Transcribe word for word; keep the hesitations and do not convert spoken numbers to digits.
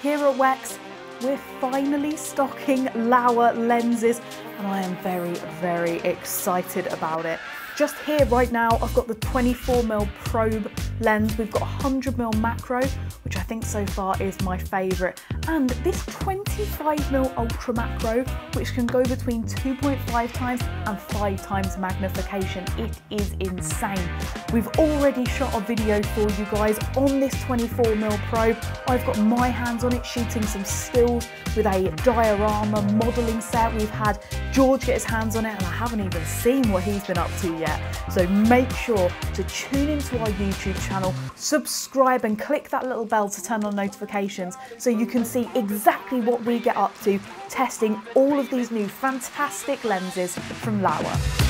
Here at Wex, we're finally stocking Laowa lenses and I am very, very excited about it. Just here right now, I've got the twenty-four millimeter probe lens. We've got one hundred millimeter macro, which I think so far is my favorite. And this twenty-five millimeter ultra macro, which can go between two point five times and five times magnification. It is insane. We've already shot a video for you guys on this twenty-four millimeter probe. I've got my hands on it, shooting some stills with a diorama modeling set. We've had George get his hands on it and I haven't even seen what he's been up to yet. So make sure to tune into our YouTube channel, subscribe and click that little bell to turn on notifications so you can see exactly what we get up to testing all of these new fantastic lenses from Laowa.